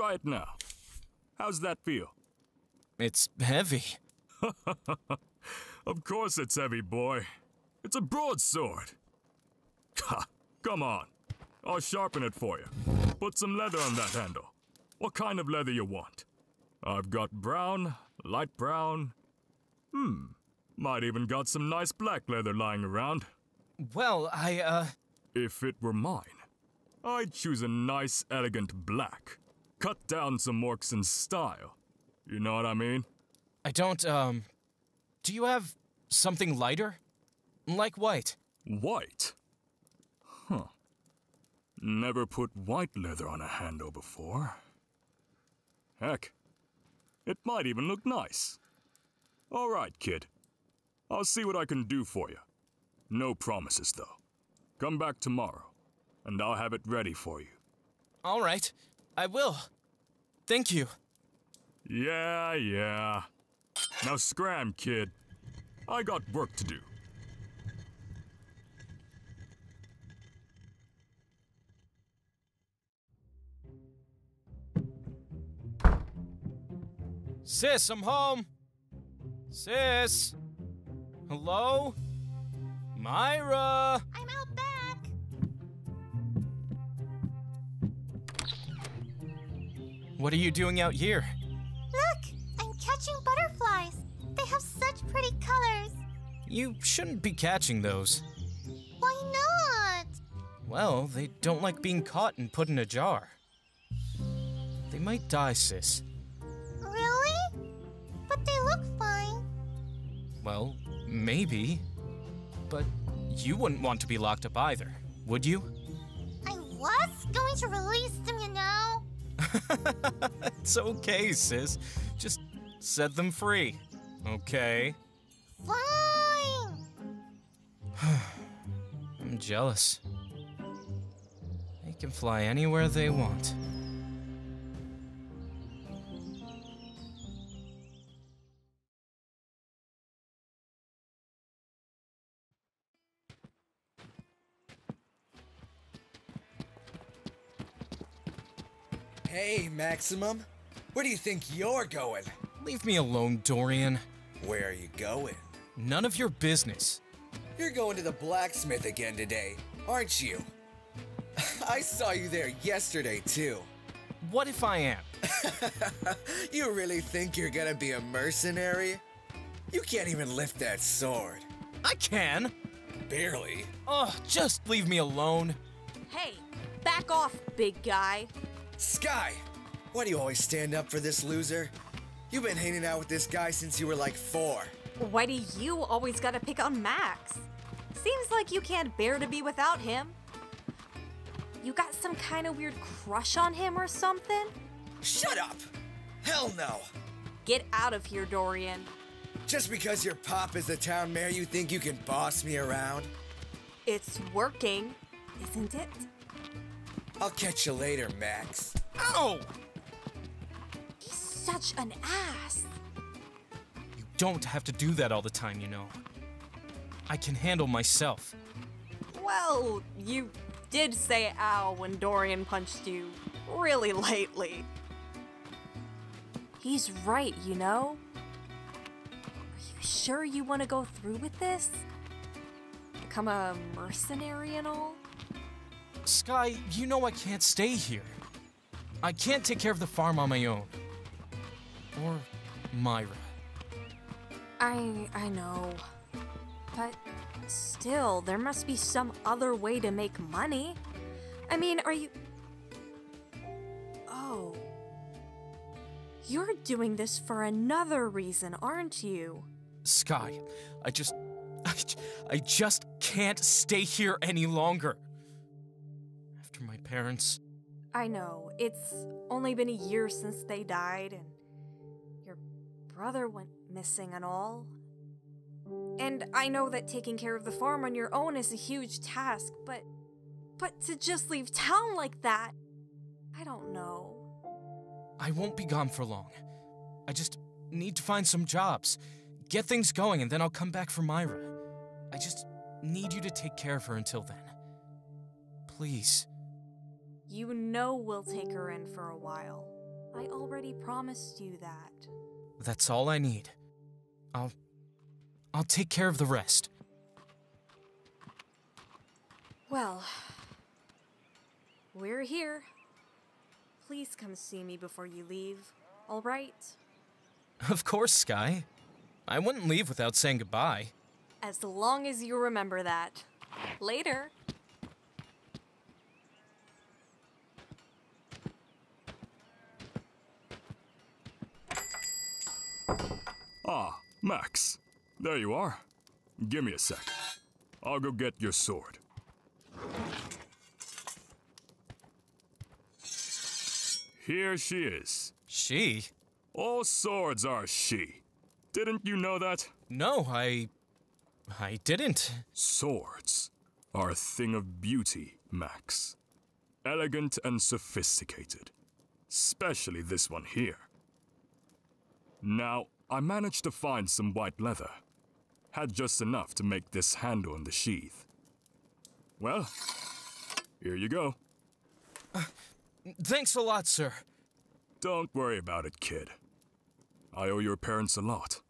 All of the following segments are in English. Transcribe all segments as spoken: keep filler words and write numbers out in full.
Try it now. How's that feel? It's heavy. Of course it's heavy, boy. It's a broadsword. Ha! Come on. I'll sharpen it for you. Put some leather on that handle. What kind of leather you want? I've got brown, light brown. Hmm. Might even got some nice black leather lying around. Well, I, uh... If it were mine, I'd choose a nice, elegant black. Cut down some orcs in style. You know what I mean? I don't, um... Do you have something lighter? Like white. White? Huh. Never put white leather on a handle before. Heck, it might even look nice. All right, kid. I'll see what I can do for you. No promises, though. Come back tomorrow, and I'll have it ready for you. All right, I will. Thank you. Yeah, yeah. Now scram, kid. I got work to do. Sis, I'm home. Sis? Hello? Myra? I'm out back. What are you doing out here? Look, I'm catching butterflies. They have such pretty colors. You shouldn't be catching those. Why not? Well, they don't like being caught and put in a jar. They might die, sis. Really? But they look fine. Well, maybe. But you wouldn't want to be locked up either, would you? I was going to release them, you know. It's okay, sis. Just set them free, okay? Fine! I'm jealous. They can fly anywhere they want. Hey, Maximum. Where do you think you're going? Leave me alone, Dorian. Where are you going? None of your business. You're going to the blacksmith again today, aren't you? I saw you there yesterday, too. What if I am? You really think you're gonna be a mercenary? You can't even lift that sword. I can. Barely. Oh, just leave me alone. Hey, back off, big guy. Sky, why do you always stand up for this loser? You've been hanging out with this guy since you were like four. Why do you always gotta pick on Max? Seems like you can't bear to be without him. You got some kind of weird crush on him or something? Shut up! Hell no! Get out of here, Dorian. Just because your pop is the town mayor, you think you can boss me around? It's working, isn't it? I'll catch you later, Max. Ow! He's such an ass. You don't have to do that all the time, you know. I can handle myself. Well, you did say ow when Dorian punched you really lightly. He's right, you know. Are you sure you want to go through with this? Become a mercenary and all? Sky, you know I can't stay here. I can't take care of the farm on my own. Or Myra. I... I know. But still, there must be some other way to make money. I mean, are you... Oh. You're doing this for another reason, aren't you? Sky, I just... I, I just can't stay here any longer. My parents. I know, it's only been a year since they died, and your brother went missing and all. And I know that taking care of the farm on your own is a huge task, but but to just leave town like that, I don't know. I won't be gone for long. I just need to find some jobs, get things going, and then I'll come back for Myra. I just need you to take care of her until then. Please. You know we'll take her in for a while. I already promised you that. That's all I need. I'll... I'll take care of the rest. Well... we're here. Please come see me before you leave, all right? Of course, Sky. I wouldn't leave without saying goodbye. As long as you remember that. Later. Ah, Max. There you are. Give me a sec. I'll go get your sword. Here she is. She? All swords are she. Didn't you know that? No, I... I didn't. Swords are a thing of beauty, Max. Elegant and sophisticated. Especially this one here. Now... I managed to find some white leather. Had just enough to make this handle and the sheath. Well, here you go. Uh, thanks a lot, sir. Don't worry about it, kid. I owe your parents a lot.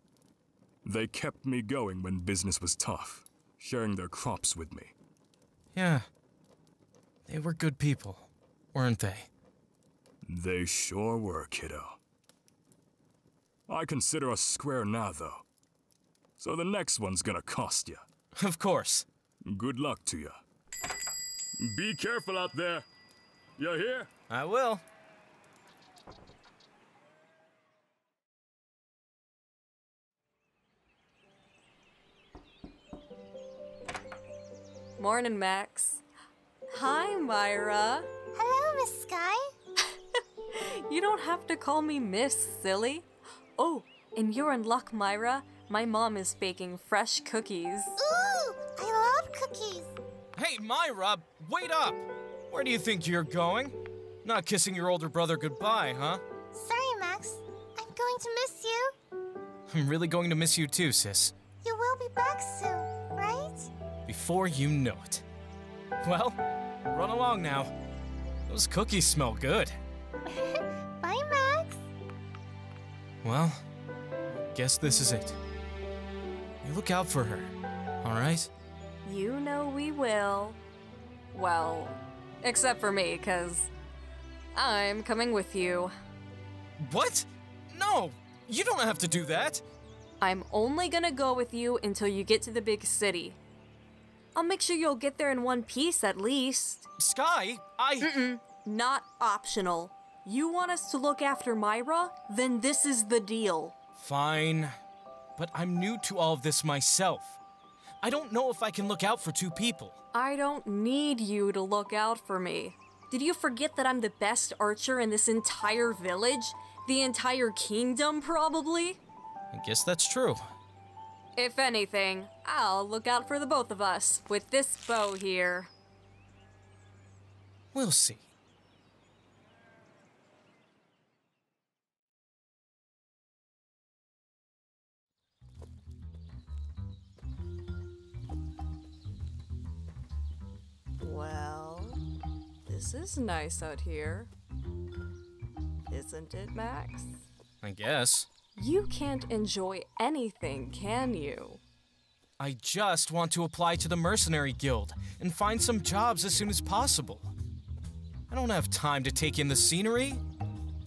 They kept me going when business was tough, sharing their crops with me. Yeah. They were good people, weren't they? They sure were, kiddo. I consider us square now, though. So the next one's gonna cost you. Of course. Good luck to you. Be careful out there. You hear? I will. Morning, Max. Hi, Myra. Hello, Miss Sky. You don't have to call me Miss, silly. Oh, and you're in luck, Myra. My mom is baking fresh cookies. Ooh, I love cookies. Hey, Myra, wait up. Where do you think you're going? Not kissing your older brother goodbye, huh? Sorry, Max. I'm going to miss you. I'm really going to miss you too, sis. You will be back soon, right? Before you know it. Well, run along now. Those cookies smell good. Well, guess this is it. You look out for her, all right? You know we will. Well, except for me, 'cause I'm coming with you. What? No, you don't have to do that. I'm only gonna go with you until you get to the big city. I'll make sure you'll get there in one piece at least. Sky, I... Mm-mm, not optional. You want us to look after Myra? Then this is the deal. Fine. But I'm new to all of this myself. I don't know if I can look out for two people. I don't need you to look out for me. Did you forget that I'm the best archer in this entire village? The entire kingdom, probably? I guess that's true. If anything, I'll look out for the both of us with this bow here. We'll see. Well, this is nice out here. Isn't it, Max? I guess. You can't enjoy anything, can you? I just want to apply to the Mercenary Guild and find some jobs as soon as possible. I don't have time to take in the scenery.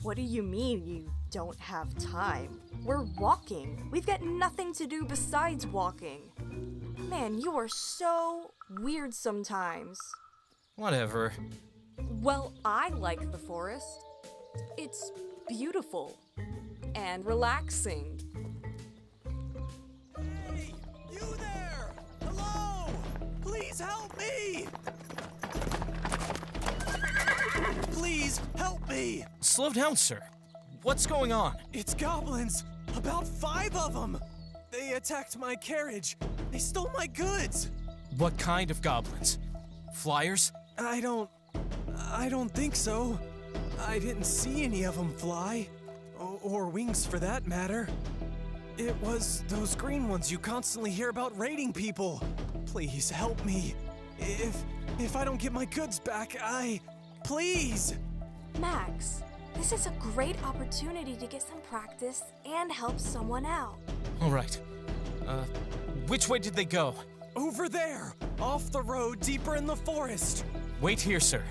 What do you mean you don't have time? We're walking. We've got nothing to do besides walking. Man, you are so weird sometimes. Whatever. Well, I like the forest. It's beautiful and relaxing. Hey, you there! Hello! Please help me! Please help me! Slow down, sir. What's going on? It's goblins! About five of them! They attacked my carriage. They stole my goods! What kind of goblins? Flyers? I don't... I don't think so. I didn't see any of them fly. O or wings, for that matter. It was those green ones you constantly hear about raiding people. Please help me. If... if I don't get my goods back, I... Please! Max, This is a great opportunity to get some practice and help someone out. All right. Uh, which way did they go? Over there! Off the road, deeper in the forest! Wait here, sir.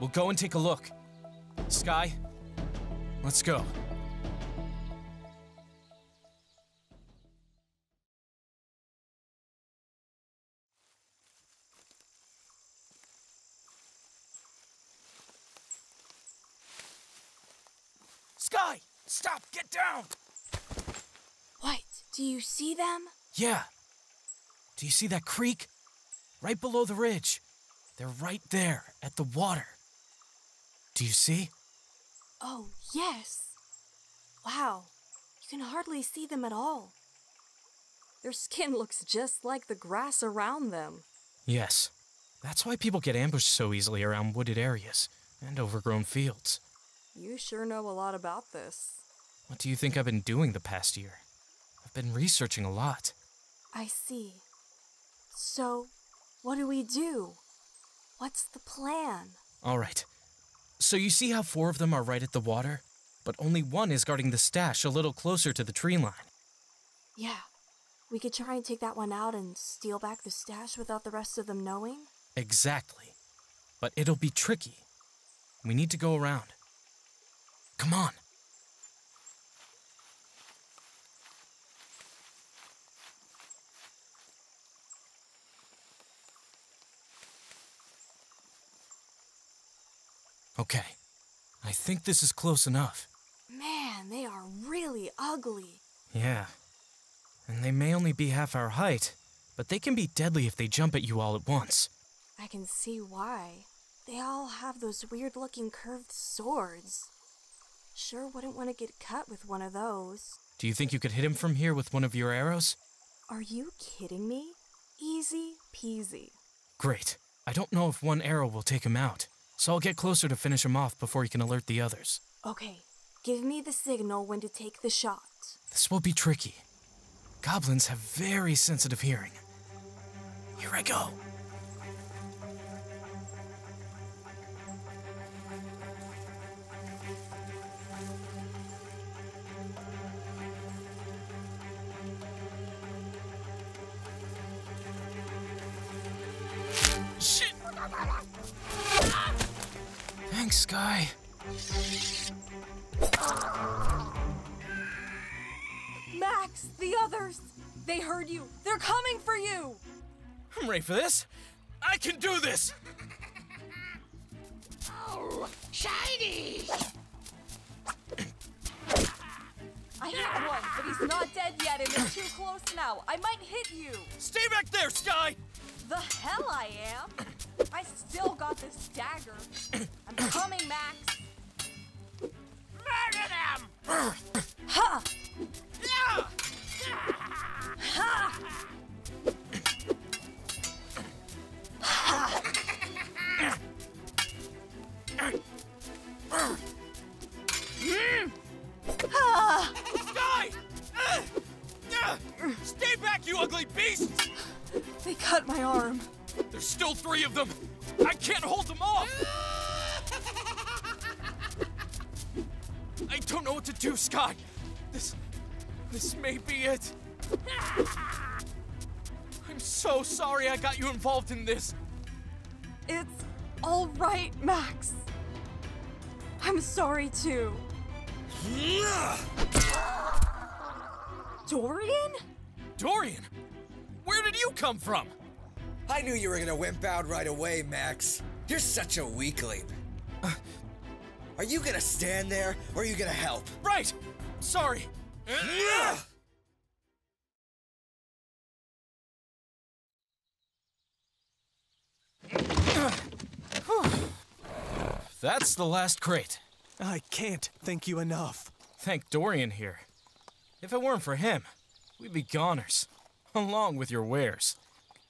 We'll go and take a look. Sky, let's go. Sky! Stop! Get down! What? Do you see them? Yeah. Do you see that creek? Right below the ridge. They're right there, at the water. Do you see? Oh, yes. Wow. You can hardly see them at all. Their skin looks just like the grass around them. Yes. That's why people get ambushed so easily around wooded areas and overgrown fields. You sure know a lot about this. What do you think I've been doing the past year? I've been researching a lot. I see. So, what do we do? What's the plan? All right. So you see how four of them are right at the water? But only one is guarding the stash a little closer to the tree line. Yeah. We could try and take that one out and steal back the stash without the rest of them knowing? Exactly. But it'll be tricky. We need to go around. Come on. Okay, I think this is close enough. Man, they are really ugly. Yeah, and they may only be half our height, but they can be deadly if they jump at you all at once. I can see why. They all have those weird-looking curved swords. Sure wouldn't want to get cut with one of those. Do you think you could hit him from here with one of your arrows? Are you kidding me? Easy peasy. Great. I don't know if one arrow will take him out. So I'll get closer to finish him off before he can alert the others. Okay, give me the signal when to take the shot. This will be tricky. Goblins have very sensitive hearing. Here I go. Shit! Thanks, Sky. Max, the others! They heard you! They're coming for you! I'm ready for this! I can do this! Oh, shiny! I hit one, but he's not dead yet and it's too close now. I might hit you! Stay back there, Sky! The hell I am! I still got this dagger. I'm coming, Max. Murder them! Ha! Yeah! Ha! Ha! Mm. Ha! Sky! Stay back, you ugly beast! They cut my arm. There's still three of them! I can't hold them off! I don't know what to do, Sky! This... this may be it. I'm so sorry I got you involved in this. It's all right, Max. I'm sorry, too. Dorian? Dorian? Where did you come from? I knew you were gonna wimp out right away, Max. You're such a weakling. Uh, are you gonna stand there, or are you gonna help? Right! Sorry. Yeah. That's the last crate. I can't thank you enough. Thank Dorian here. If it weren't for him, we'd be goners, along with your wares.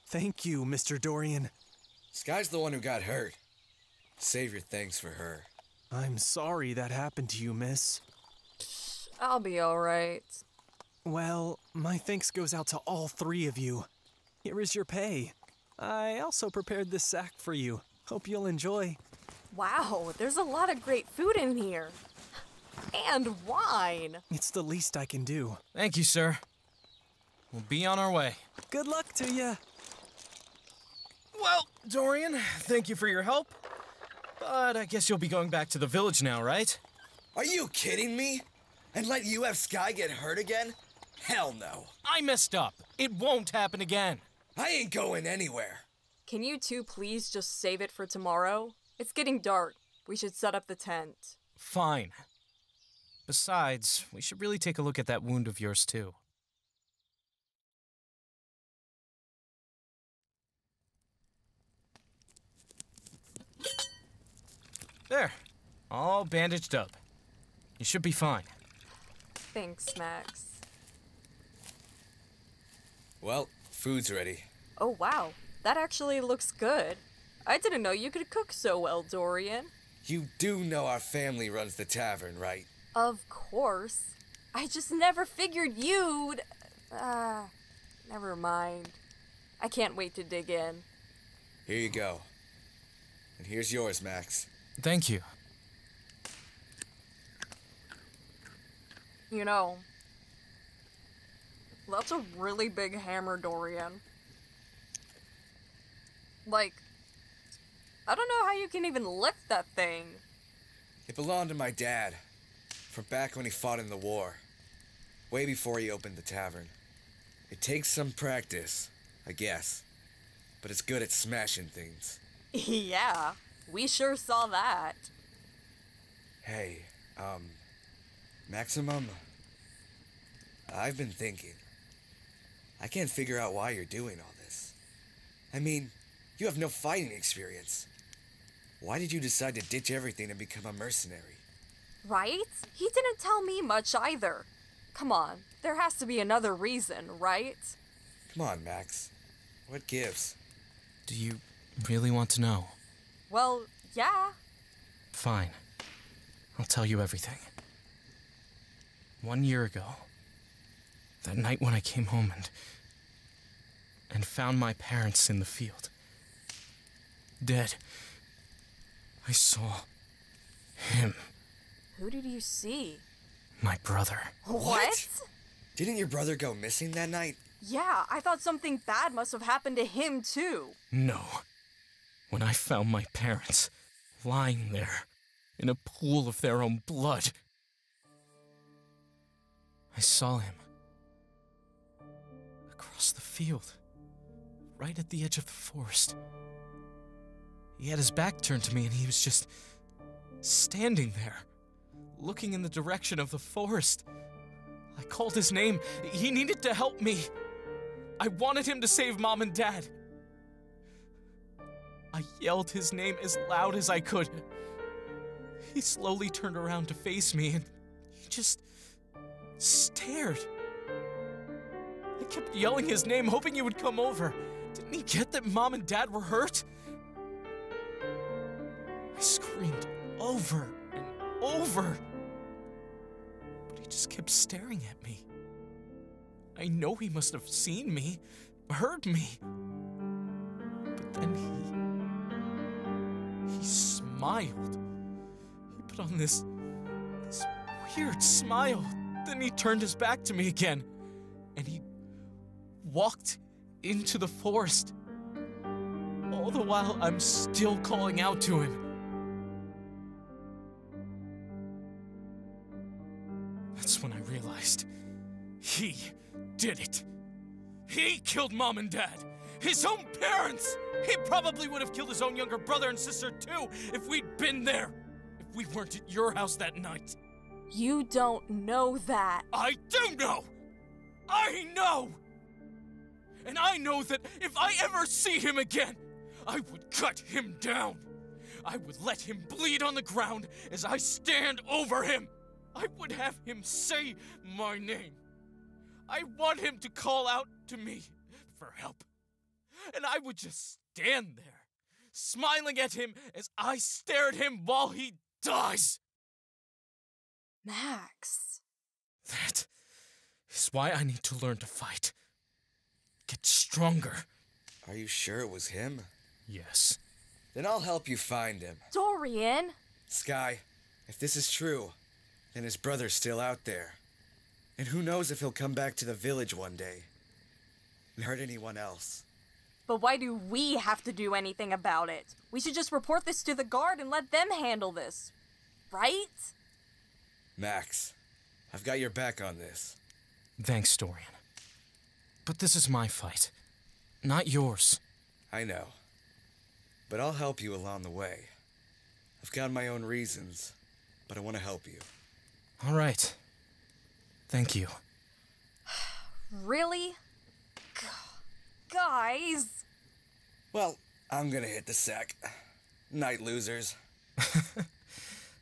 Thank you, Mister Dorian. Sky's the one who got hurt. Save your thanks for her. I'm sorry that happened to you, miss. I'll be all right. Well, my thanks goes out to all three of you. Here is your pay. I also prepared this sack for you. Hope you'll enjoy. Wow, there's a lot of great food in here. And wine. It's the least I can do. Thank you, sir. We'll be on our way. Good luck to you. Well, Dorian, thank you for your help. But I guess you'll be going back to the village now, right? Are you kidding me? And let U F Sky get hurt again? Hell no. I messed up. It won't happen again. I ain't going anywhere. Can you two please just save it for tomorrow? It's getting dark. We should set up the tent. Fine. Besides, we should really take a look at that wound of yours, too. There. All bandaged up. You should be fine. Thanks, Max. Well, food's ready. Oh, wow. That actually looks good. I didn't know you could cook so well, Dorian. You do know our family runs the tavern, right? Of course. I just never figured you'd... Uh, never mind. I can't wait to dig in. Here you go. And here's yours, Max. Thank you. You know, that's a really big hammer, Dorian. Like, I don't know how you can even lift that thing. It belonged to my dad. From back when he fought in the war, way before he opened the tavern. It takes some practice, I guess, but it's good at smashing things. Yeah, we sure saw that. Hey, um, Maximum, I've been thinking. I can't figure out why you're doing all this. I mean, you have no fighting experience. Why did you decide to ditch everything and become a mercenary? Right? He didn't tell me much either. Come on, there has to be another reason, right? Come on, Max. What gives? Do you really want to know? Well, yeah. Fine. I'll tell you everything. One year ago, that night when I came home and... and found my parents in the field. Dead. I saw... him. Who did you see? My brother. What? What? Didn't your brother go missing that night? Yeah, I thought something bad must have happened to him, too. No. When I found my parents lying there in a pool of their own blood, I saw him across the field, right at the edge of the forest. He had his back turned to me and he was just standing there, looking in the direction of the forest. I called his name. He needed to help me. I wanted him to save Mom and Dad. I yelled his name as loud as I could. He slowly turned around to face me, and he just stared. I kept yelling his name, hoping he would come over. Didn't he get that Mom and Dad were hurt? I screamed over and over. But he just kept staring at me. I know he must have seen me, heard me. But then he... he smiled. He put on this... this weird smile. Then he turned his back to me again. And he walked into the forest. All the while, I'm still calling out to him. That's when I realized he did it. He killed Mom and Dad, his own parents. He probably would have killed his own younger brother and sister too if we'd been there, if we weren't at your house that night. You don't know that. I do know. I know. And I know that if I ever see him again, I would cut him down. I would let him bleed on the ground as I stand over him. I would have him say my name. I want him to call out to me for help. And I would just stand there, smiling at him as I stare at him while he dies. Max. That is why I need to learn to fight. Get stronger. Are you sure it was him? Yes. Then I'll help you find him. Dorian! Sky, if this is true... And his brother's still out there. And who knows if he'll come back to the village one day. And hurt anyone else. But why do we have to do anything about it? We should just report this to the guard and let them handle this. Right? Max, I've got your back on this. Thanks, Dorian. But this is my fight, not yours. I know. But I'll help you along the way. I've got my own reasons, but I want to help you. All right. Thank you. Really? Guys! Well, I'm gonna hit the sack. Night, losers.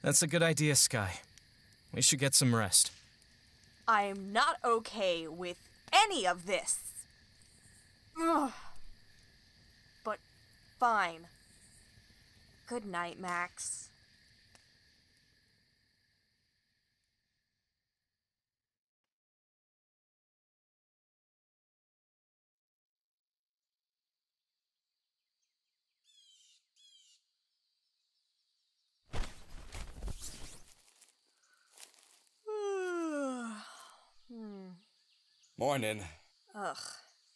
That's a good idea, Sky. We should get some rest. I'm not okay with any of this. Ugh. But fine. Good night, Max. Morning. Ugh,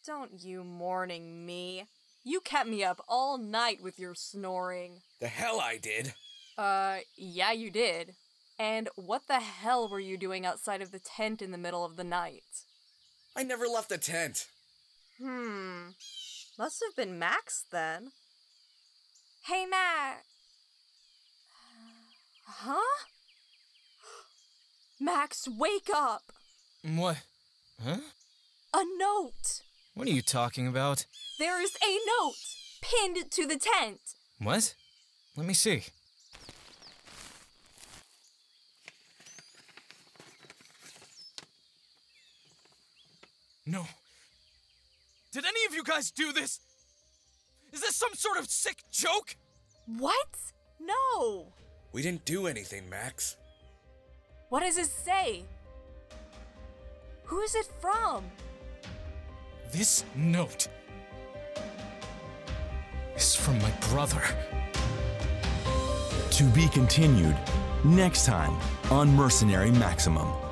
don't you morning me. You kept me up all night with your snoring. The hell I did. Uh, yeah, you did. And what the hell were you doing outside of the tent in the middle of the night? I never left the tent. Hmm. Must have been Max then. Hey, Max. Huh? Max, wake up. What? Huh? A note! What are you talking about? There is a note pinned to the tent! What? Let me see. No. Did any of you guys do this? Is this some sort of sick joke? What? No! We didn't do anything, Max. What does it say? Who is it from? This note is from my brother. To be continued next time on Mercenary Maximum.